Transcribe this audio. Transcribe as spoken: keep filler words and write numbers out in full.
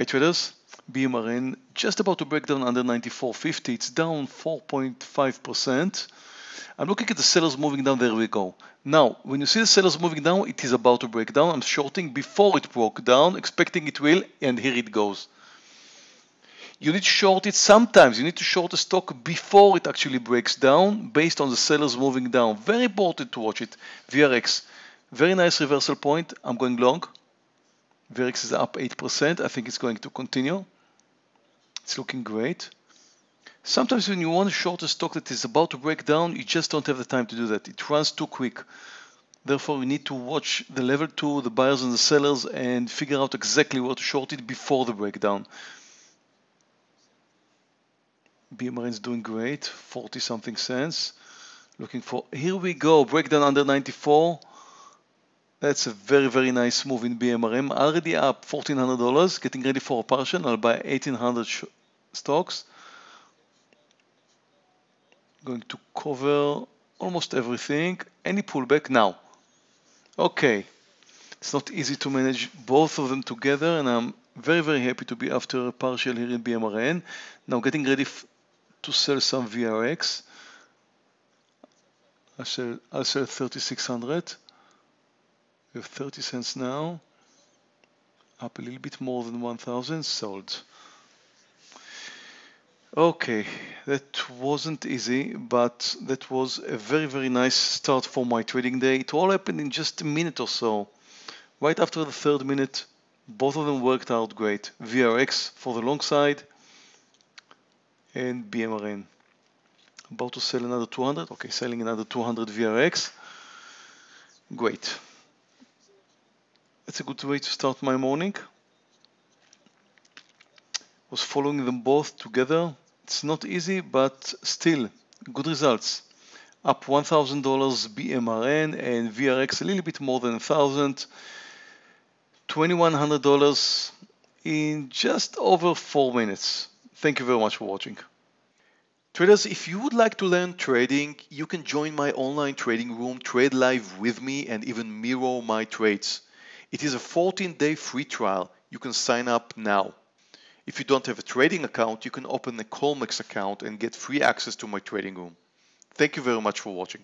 Hi traders, B M R N just about to break down under ninety-four fifty. It's down four point five percent. I'm looking at the sellers moving down. There we go. Now, when you see the sellers moving down, it is about to break down. I'm shorting before it broke down, expecting it will, and here it goes. You need to short it sometimes. You need to short a stock before it actually breaks down based on the sellers moving down. Very important to watch it. V R X, very nice reversal point. I'm going long. V R X is up eight percent. I think it's going to continue. It's looking great. Sometimes when you want to short a stock that is about to break down, you just don't have the time to do that. It runs too quick. Therefore, we need to watch the level two, the buyers and the sellers, and figure out exactly where to short it before the breakdown. B M R N is doing great, forty something cents. Looking for, here we go, breakdown under ninety-four. That's a very, very nice move in B M R N. Already up fourteen hundred dollars, getting ready for a partial. I'll buy eighteen hundred stocks. Going to cover almost everything. Any pullback now. Okay. It's not easy to manage both of them together, and I'm very, very happy to be after a partial here in B M R N. Now getting ready to sell some V R X. I sell, I sell thirty-six hundred. We have thirty cents now, up a little bit more than one thousand, sold. Okay, that wasn't easy, but that was a very, very nice start for my trading day. It all happened in just a minute or so. Right after the third minute, both of them worked out great. V R X for the long side and B M R N. About to sell another two hundred. Okay, selling another two hundred V R X. Great. That's a good way to start my morning. Was following them both together. It's not easy, but still good results. Up one thousand dollars B M R N and V R X a little bit more than one thousand dollars. two thousand one hundred dollars in just over four minutes. Thank you very much for watching. Traders, if you would like to learn trading, you can join my online trading room, Trade Live with me, and even mirror my trades. It is a fourteen day free trial. You can sign up now. If you don't have a trading account, you can open a Colmex account and get free access to my trading room. Thank you very much for watching.